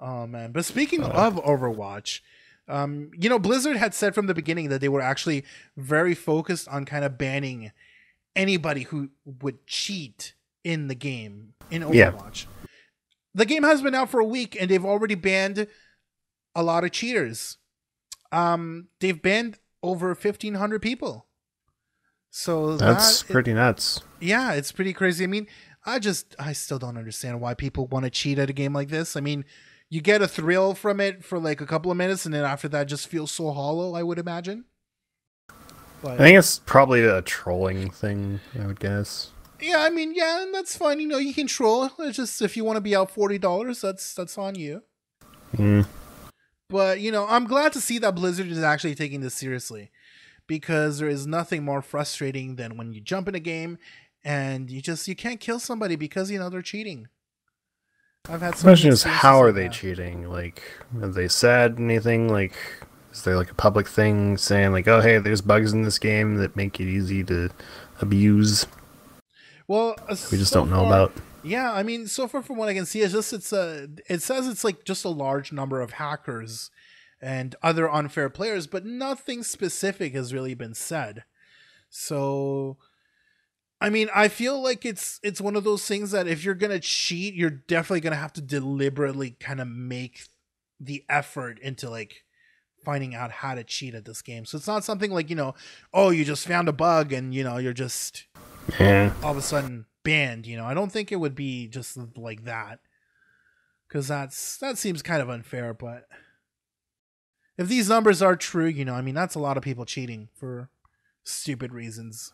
Oh man. But speaking of Overwatch, you know, Blizzard had said from the beginning that they were actually very focused on kind of banning anybody who would cheat in the game in Overwatch. Yeah. The game has been out for a week, and they've already banned a lot of cheaters. They've banned over 1,500 people. So that's pretty nuts. Yeah, it's pretty crazy. I mean, I still don't understand why people want to cheat at a game like this. I mean, you get a thrill from it for like a couple of minutes, and then after that, just feels so hollow, I would imagine. But I think it's probably a trolling thing, I would guess. Yeah, I mean, yeah, and that's fine. You know, you can troll. It's just if you want to be out $40, that's on you. Mm. But, you know, I'm glad to see that Blizzard is actually taking this seriously, because there is nothing more frustrating than when you jump in a game and you can't kill somebody because, you know, they're cheating. I've had some question is, how are they cheating? Like, have they said anything? Like, is there like a public thing saying like, oh, hey, there's bugs in this game that make it easy to abuse? Well, we just don't know about. Yeah, I mean, so far from what I can see, it says it's like just a large number of hackers and other unfair players, but nothing specific has really been said. So, I mean, I feel like it's one of those things that if you're gonna cheat, you're definitely gonna have to deliberately kind of make the effort into like finding out how to cheat at this game. So it's not something like, you know, oh, you just found a bug and you know you're just. Yeah. All of a sudden banned, you know. I don't think it would be just like that, because that seems kind of unfair. But if these numbers are true, you know, I mean, that's a lot of people cheating for stupid reasons.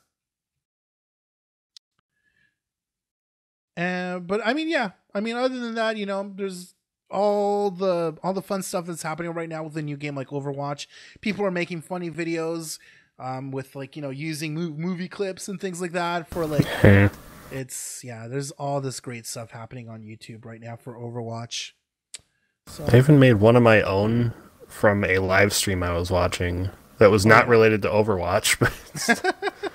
But I mean, yeah, I mean, other than that, you know, there's all the fun stuff that's happening right now with a new game like Overwatch. People are making funny videos. With like, you know, using movie clips and things like that for like, there's all this great stuff happening on YouTube right now for Overwatch. So I even made one of my own from a live stream I was watching that was not related to Overwatch, but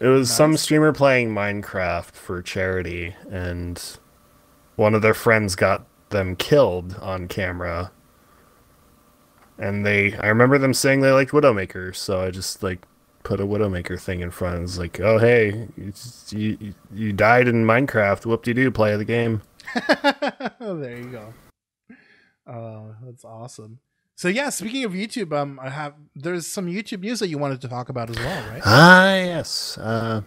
it was some streamer playing Minecraft for charity, and one of their friends got them killed on camera. And I remember them saying they liked Widowmaker, so I just like put a Widowmaker thing in front. It's like, oh hey, you died in Minecraft. Whoop-de-doo, play the game. There you go. Oh, that's awesome. So yeah, speaking of YouTube, there's some YouTube news that you wanted to talk about as well, right? Ah yes. I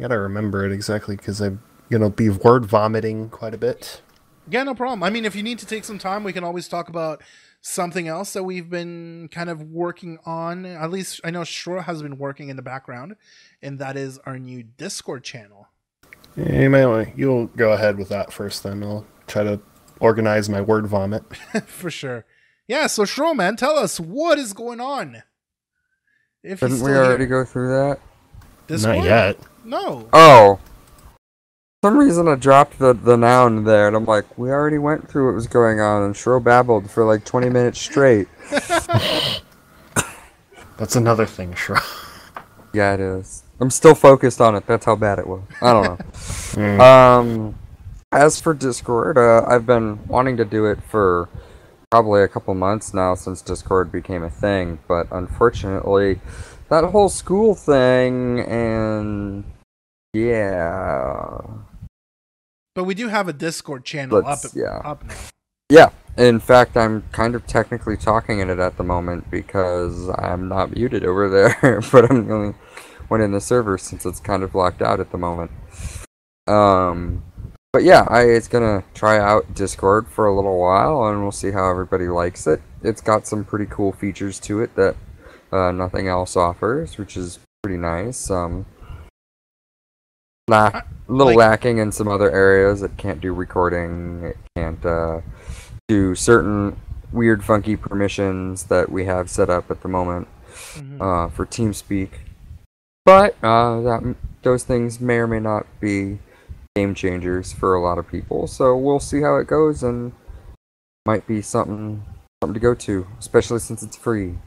gotta remember it exactly because I'm gonna be word vomiting quite a bit. Yeah, no problem. I mean, if you need to take some time, we can always talk about something else that we've been kind of working on. At least I know Shura has been working in the background, and that is our new Discord channel. You'll go ahead with that first, then I'll try to organize my word vomit. For sure. Yeah, so Shura, man, tell us what is going on. Didn't we already go through that? Discord? Not yet. No. Oh. For some reason I dropped the noun there, and I'm like, we already went through what was going on, and Shro babbled for like 20 minutes straight. That's another thing, Shro. Yeah, it is. I'm still focused on it. That's how bad it was. I don't know. As for Discord, I've been wanting to do it for probably a couple months now since Discord became a thing, but unfortunately, that whole school thing and... yeah. But we do have a Discord channel up now. Yeah. In fact, I'm kind of technically talking in it at the moment because I'm not muted over there, but I'm the only one in the server since it's kind of locked out at the moment. But yeah, it's gonna try out Discord for a little while, and we'll see how everybody likes it. It's got some pretty cool features to it that nothing else offers, which is pretty nice. Lacking in some other areas. It can't do recording. It can't do certain weird, funky permissions that we have set up at the moment for TeamSpeak. But those things may or may not be game changers for a lot of people. So we'll see how it goes, and might be something to go to, especially since it's free.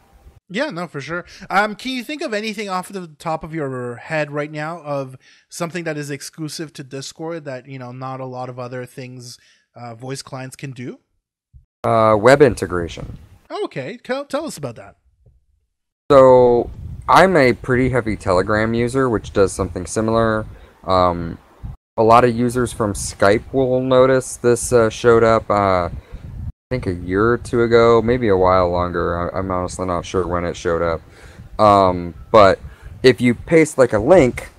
Yeah, no, for sure. Can you think of anything off the top of your head right now of something that is exclusive to Discord that, you know, not a lot of other things voice clients can do? Web integration. Okay, tell us about that. So I'm a pretty heavy Telegram user, which does something similar. A lot of users from Skype will notice this showed up. I think a year or two ago, maybe a while longer. I'm honestly not sure when it showed up. But if you paste like a link,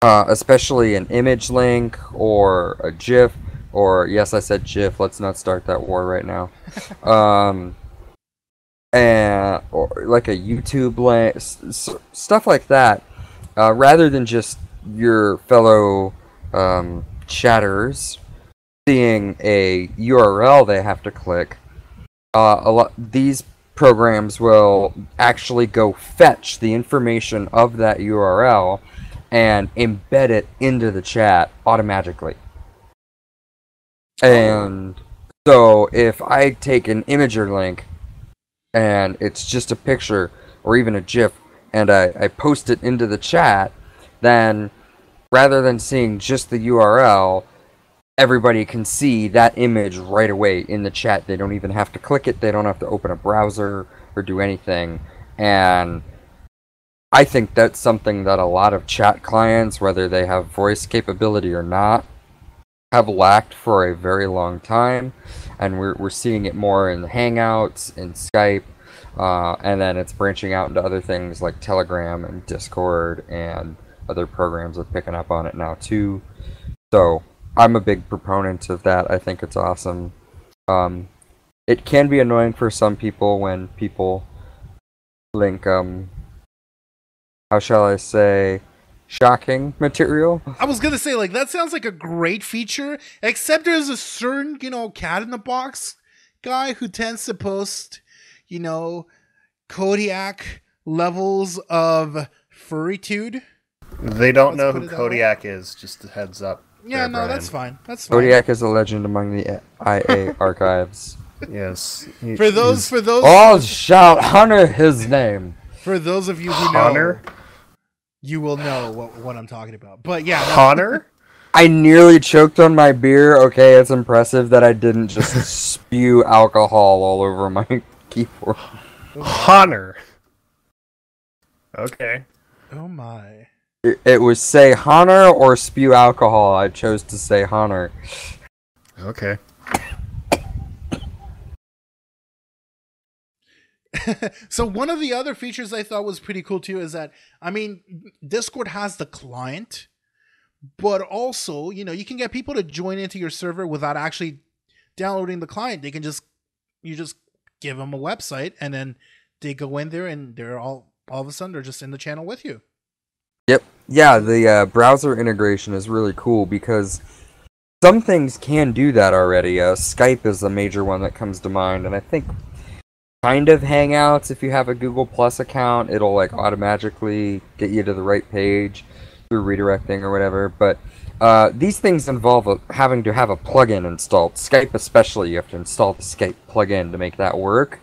especially an image link or a GIF, or yes, I said GIF. Let's not start that war right now. Or like a YouTube link, stuff like that. Rather than just your fellow chatters seeing a URL they have to click, these programs will actually go fetch the information of that URL and embed it into the chat automatically. And so if I take an imager link and it's just a picture or even a GIF and I post it into the chat, then rather than seeing just the URL, everybody can see that image right away in the chat. They don't even have to click it. They don't have to open a browser or do anything. And I think that's something that a lot of chat clients, whether they have voice capability or not, have lacked for a very long time. And we're seeing it more in Hangouts, in Skype, and then it's branching out into other things like Telegram and Discord, and other programs are picking up on it now too. So I'm a big proponent of that. I think it's awesome. It can be annoying for some people when people link, how shall I say, shocking material. I was going to say, like, that sounds like a great feature, except there's a certain, you know, cat-in-the-box guy who tends to post, you know, Kodiak levels of furritude. They don't know who Kodiak is, just a heads up. Yeah, no, Brian. That's fine. That's fine. Kodiak is a legend among the IA archives. Yes. For those, all shall honor his name. For those of you who know, you will know what I'm talking about. But yeah, honor. I nearly choked on my beer. Okay, it's impressive that I didn't just spew alcohol all over my keyboard. Honor. Okay. Oh my. It was say honor or spew alcohol. I chose to say honor. Okay. So one of the other features I thought was pretty cool too is that, I mean, Discord has the client, but also, you know, you can get people to join into your server without actually downloading the client. They can you just give them a website, and then they go in there, and they're all of a sudden they're just in the channel with you. Yep. Yeah, the browser integration is really cool because some things can do that already. Skype is a major one that comes to mind, and I think kind of Hangouts. If you have a Google Plus account, it'll like automatically get you to the right page through redirecting or whatever. But these things involve having to have a plugin installed. Skype especially, you have to install the Skype plugin to make that work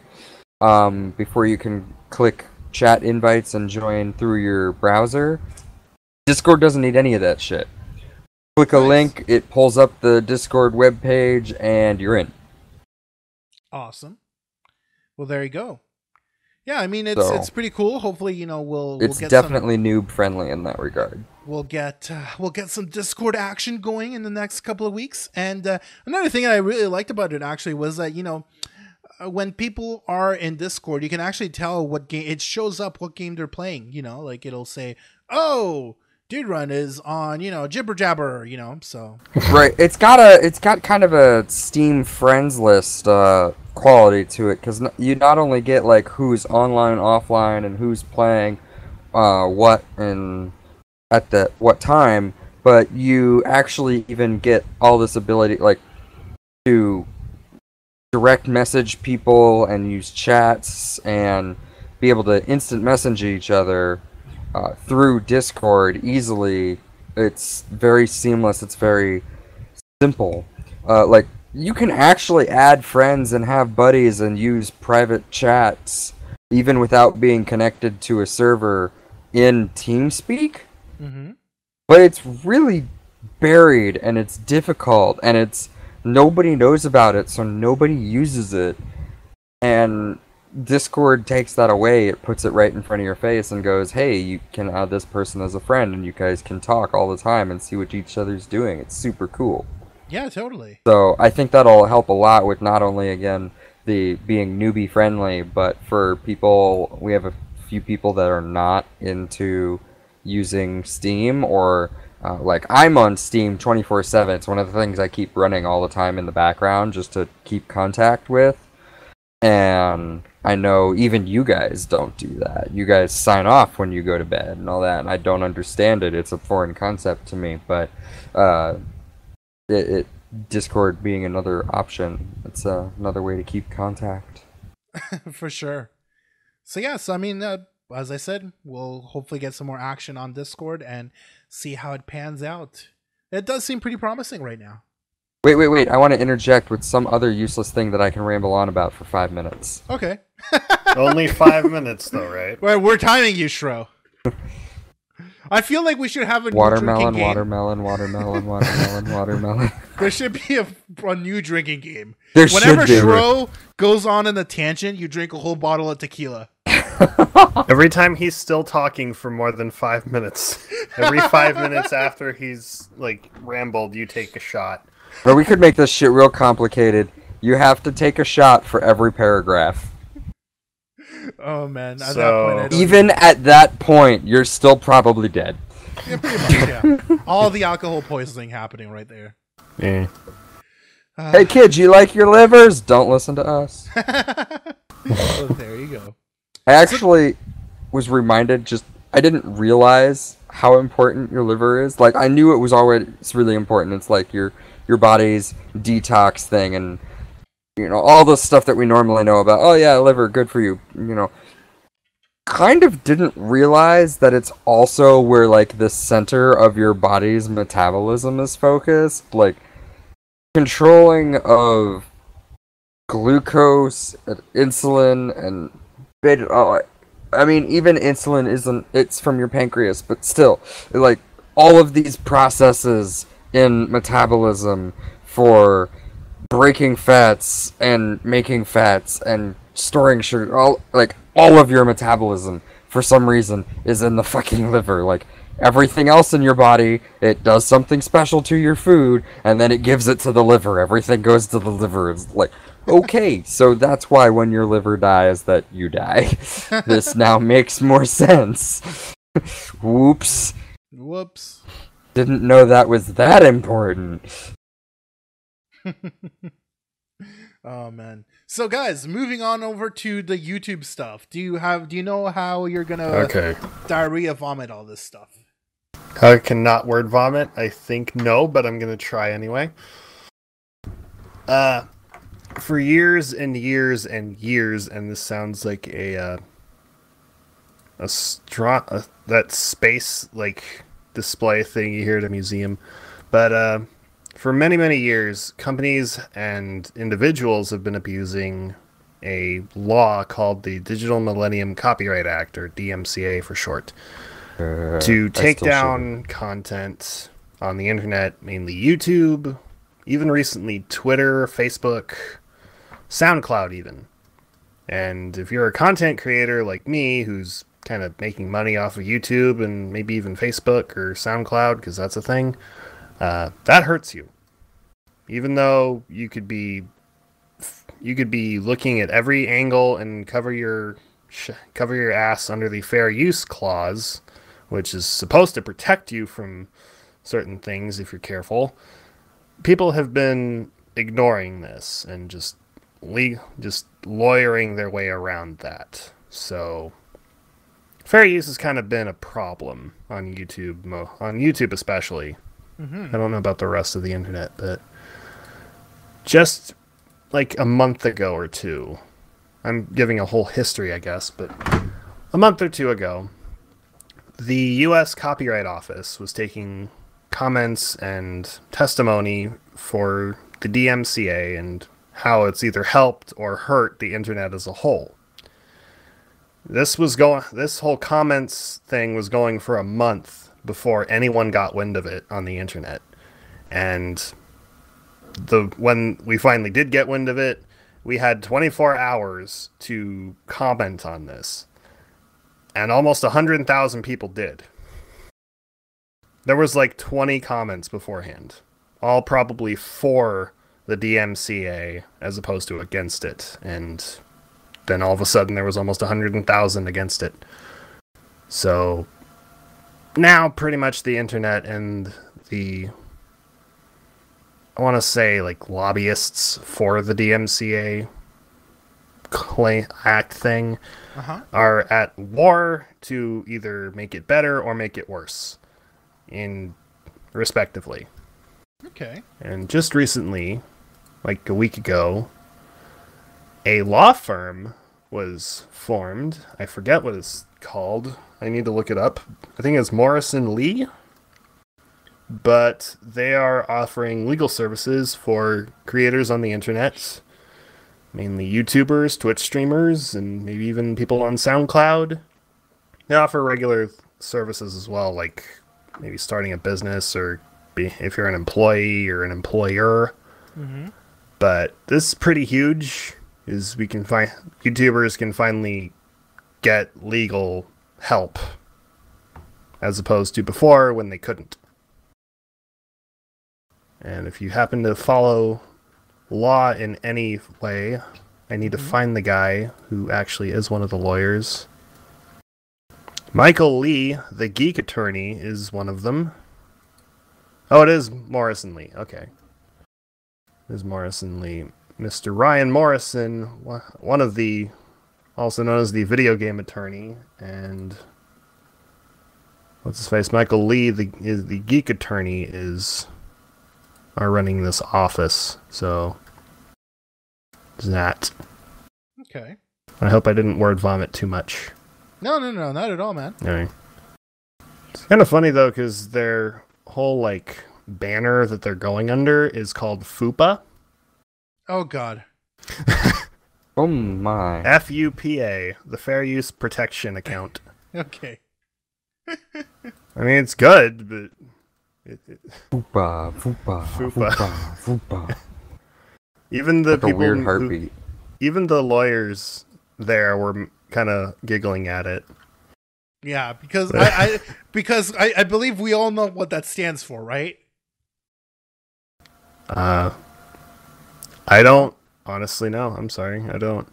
before you can click chat invites and join through your browser. Discord doesn't need any of that shit. Click a link, it pulls up the Discord webpage, and you're in. Awesome. Well, there you go. Yeah, I mean, it's pretty cool. Hopefully, you know, we'll get definitely noob friendly in that regard. We'll get some Discord action going in the next couple of weeks. And another thing I really liked about it actually was that, you know, when people are in Discord, you can actually tell what game it shows up, what game they're playing. You know, like it'll say, "Oh, Dude Run is on," you know, Jibber Jabber. You know, so right. It's got kind of a Steam friends list quality to it, because you not only get like who's online, offline, and who's playing what and at the what time, but you actually even get all this ability like to direct message people and use chats and be able to instant message each other through Discord easily. It's very seamless. It's very simple. Like, you can actually add friends and have buddies and use private chats even without being connected to a server in TeamSpeak. Mm-hmm. But it's really buried and it's difficult and it's nobody knows about it, so nobody uses it. And Discord takes that away. It puts it right in front of your face and goes, "Hey, you can add this person as a friend and you guys can talk all the time and see what each other's doing." It's super cool. Yeah, totally. So I think that'll help a lot with not only, again, the being newbie friendly, but for people, we have a few people that are not into using Steam or like I'm on Steam 24/7. It's one of the things I keep running all the time in the background just to keep contact with. And I know even you guys don't do that. You guys sign off when you go to bed and all that, and I don't understand it. It's a foreign concept to me, but Discord being another option, it's another way to keep contact. For sure. So yeah, so I mean, as I said, we'll hopefully get some more action on Discord and see how it pans out. It does seem pretty promising right now. Wait, I want to interject with some other useless thing that I can ramble on about for 5 minutes. Okay. Only 5 minutes though, right? Well, we're timing you, Shro. I feel like we should have a watermelon. There should be a new drinking game. There Whenever should be. Shro goes on a tangent, you drink a whole bottle of tequila. Every time he's still talking for more than 5 minutes. Every 5 minutes after he's like rambled, you take a shot. But we could make this shit real complicated. You have to take a shot for every paragraph. Oh man! At that point, even at that point, you're still probably dead. Yeah, pretty much, yeah. All the alcohol poisoning happening right there. Yeah. Hey kids, you like your livers? Don't listen to us. Well, there you go. I actually was reminded. Just I didn't realize how important your liver is. Like I knew it was already. It's really important. It's like your body's detox thing and. You know, all the stuff that we normally know about, oh yeah, liver, good for you, you know. Kind of didn't realize that it's also where, like, the center of your body's metabolism is focused. Like, controlling of glucose, and insulin, and beta, oh, I mean, even insulin isn't, it's from your pancreas, but still, like, all of these processes in metabolism for breaking fats and making fats and storing sugar, all of your metabolism for some reason is in the fucking liver. Like everything else in your body, it does something special to your food and then it gives it to the liver. Everything goes to the liver. It's like, okay, so that's why when your liver dies that you die. This now makes more sense. Whoops, didn't know that was that important. Oh man. So guys, moving on over to the YouTube stuff. Do you know how you're gonna diarrhea vomit all this stuff? I cannot word vomit, I think, no, but I'm gonna try anyway. for years and years and years, and this sounds like that space like display thing you hear at a museum, but for many, many years, companies and individuals have been abusing a law called the Digital Millennium Copyright Act, or DMCA for short, to take down content on the internet, mainly YouTube, even recently Twitter, Facebook, SoundCloud even. And if you're a content creator like me, who's kind of making money off of YouTube and maybe even Facebook or SoundCloud, because that's a thing, that hurts you. Even though you could be looking at every angle and cover your ass under the fair use clause, which is supposed to protect you from certain things if you're careful. People have been ignoring this and just lawyering their way around that. So fair use has kind of been a problem on YouTube, especially. I don't know about the rest of the internet, but just like a month ago or two, I'm giving a whole history, I guess, but a month or two ago, the U.S. Copyright Office was taking comments and testimony for the DMCA and how it's either helped or hurt the internet as a whole. This whole comments thing was going for a month before anyone got wind of it on the internet. And when we finally did get wind of it, we had 24 hours to comment on this. And almost 100,000 people did. There was like 20 comments beforehand. All probably for the DMCA as opposed to against it. And then all of a sudden there was almost 100,000 against it. So now pretty much the internet and the, I want to say, like, lobbyists for the DMCA Act thing are at war to either make it better or make it worse, respectively. Okay. And just recently, like a week ago, a law firm was formed. I forget what it's called. I need to look it up. I think it's Morrison Lee. But they are offering legal services for creators on the internet, mainly YouTubers, Twitch streamers, and maybe even people on SoundCloud. They offer regular services as well, like maybe starting a business or if you're an employee or an employer. But this is pretty huge, is we can find YouTubers can finally get legal help as opposed to before when they couldn't. And if you happen to follow law in any way, I need to find the guy who actually is one of the lawyers. Michael Lee, the geek attorney, is one of them. Oh, it is Morrison Lee. Okay. It is Morrison Lee. Mr. Ryan Morrison, one of the, also known as the video game attorney, and what's his face? Michael Lee, the geek attorney, are running this office, so that. Okay. I hope I didn't word vomit too much. No, not at all, man. Anyway. It's kind of funny, though, because their whole, like, banner that they're going under is called FUPA. Oh, God. Oh, my. FUPA, the Fair Use Protection Account. Okay. I mean, it's good, but FUPA, FUPA, FUPA, FUPA. Even the people, weird heartbeat. Even the lawyers there were kind of giggling at it. Yeah, because I believe we all know what that stands for, right? I don't honestly know. I'm sorry, I don't.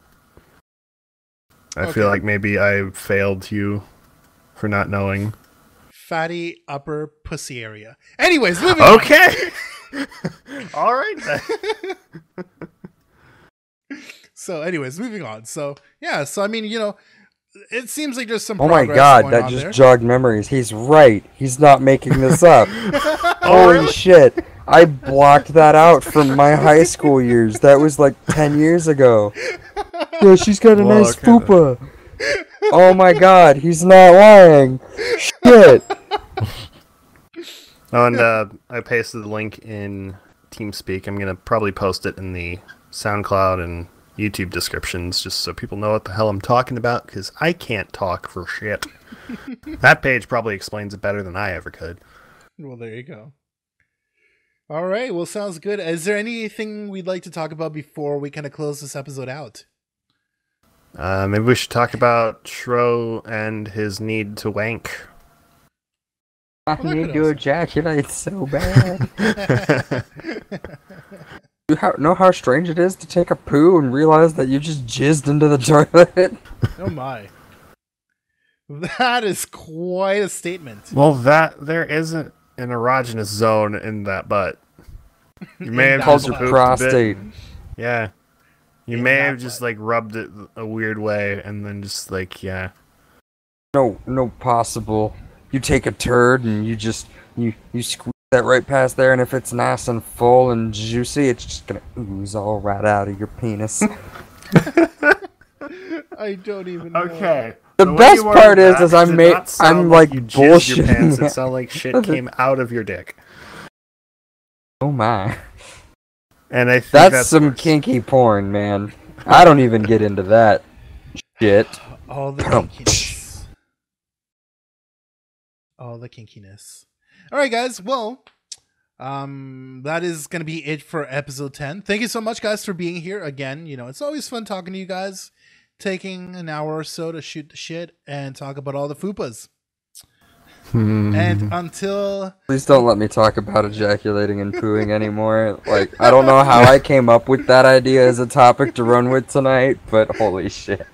I feel like maybe I failed you for not knowing. Fatty upper pussy area. Anyways, moving on. All right. So, anyways, moving on. So, yeah. So, I mean, you know, it seems like there's some. Oh my God, that just jogged memories. He's right. He's not making this up. Holy shit! I blocked that out from my high school years. That was like 10 years ago. Yeah, she's got a nice FUPA. Oh my god, he's not lying. Shit. Oh, and I pasted the link in TeamSpeak. I'm going to probably post it in the SoundCloud and YouTube descriptions just so people know what the hell I'm talking about, because I can't talk for shit. That page probably explains it better than I ever could. Well, there you go. All right. Well, sounds good. Is there anything we'd like to talk about before we kind of close this episode out? Maybe we should talk about Shro and his need to wank. I need to ejaculate so bad. You know how strange it is to take a poo and realize that you just jizzed into the toilet? Oh my. That is quite a statement. Well, that there isn't an erogenous zone in that butt. You may have just pooped prostate. A bit. Yeah. You may have just like rubbed it a weird way and then just like, yeah. No possible. You take a turd and you just you squeeze that right past there, and if it's nice and full and juicy, it's just gonna ooze all right out of your penis. I don't even know. Okay. The best part is I'm like you bullshit. Your pants. It sounded like shit came out of your dick. Oh my! And I think that's some worse. Kinky porn, man. I don't even get into that shit. All the kinkiness. All the kinkiness. All right, guys. Well, that is gonna be it for episode 10. Thank you so much, guys, for being here again. You know, it's always fun talking to you guys. Taking an hour or so to shoot the shit and talk about all the FUPAs. And until... Please don't let me talk about ejaculating and pooing anymore. Like, I don't know how I came up with that idea as a topic to run with tonight, but holy shit.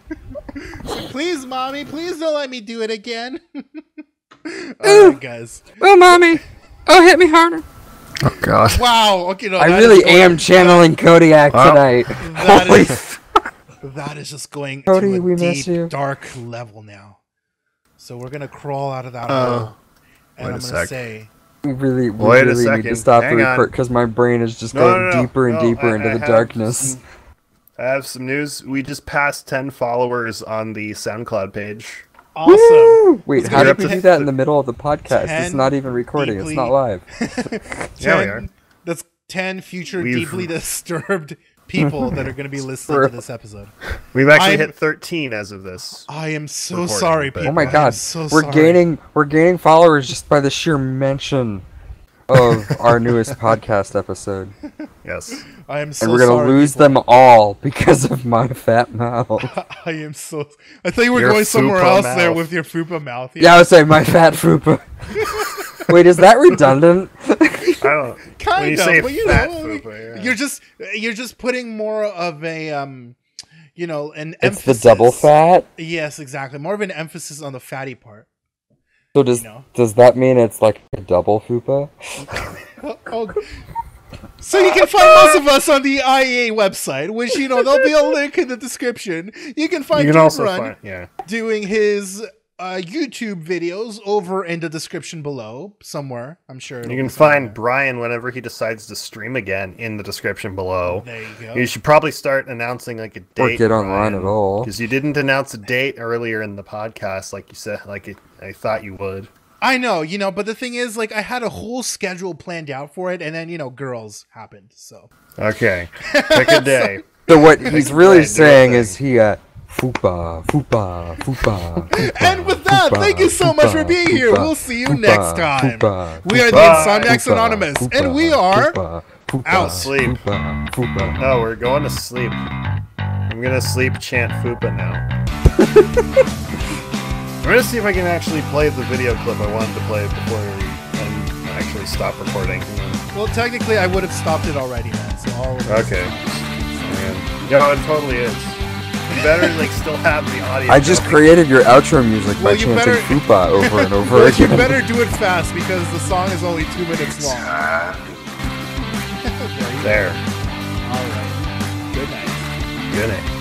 Please, Mommy, please don't let me do it again. Oh, guys. Well, Mommy. Oh, hit me harder. Oh, God. Wow. Okay, no, I really am channeling Kodiak tonight. Holy That is just going to a deep, dark level now. So we're going to crawl out of that hole. And I'm going to say... We really need to stop the report because my brain is just going deeper and deeper into the darkness. I have some news. We just passed 10 followers on the SoundCloud page. Awesome. Woo! Wait, how did we do that in the middle of the podcast? It's not even recording. It's not live. Yeah, we are. That's 10 future deeply disturbed... people that are going to be listening to this episode. We've actually hit 13 as of this. I am so sorry, people. Oh my god, we're gaining followers just by the sheer mention of our newest podcast episode. Yes, I am so sorry. And we're going to lose them all because of my fat mouth. I am so. I think we're going somewhere else there with your FUPA mouth. Yeah, I would say my fat FUPA. Wait, is that redundant? I don't kind of, but you know, FUPA, yeah. you're just putting more of a, you know, an emphasis. It's the double fat. Yes, exactly. More of an emphasis on the fatty part. So does that mean it's like a double FUPA? So you can find most of us on the IEA website, which, you know, there'll be a link in the description. You can find Run doing his. YouTube videos over in the description below somewhere. I'm sure you can find Brian whenever he decides to stream again in the description below. There you go. You should probably start announcing like a date. Or get online at all, because you didn't announce a date earlier in the podcast, like you said. Like I thought you would. I know, you know, but the thing is, like, I had a whole schedule planned out for it, and then you know, girls happened. So okay, pick a day. So what he's really saying is he. FUPA, FUPA, FUPA, FUPA. And with that, FUPA, thank you so much for being here. We'll see you next time. FUPA, we are the Insomniacs Anonymous, FUPA, and we are FUPA, out. Sleep. FUPA, FUPA. No, we're going to sleep. I'm going to sleep chant FUPA now. I'm going to see if I can actually play the video clip I wanted to play before we actually stop recording. Well, technically, I would have stopped it already, man. So okay. Yeah, it totally is. You better like still have the audio. I just created your outro music by chanting FUPA over and over again. You better do it fast because the song is only 2 minutes long. There. All right. Good night. Good night.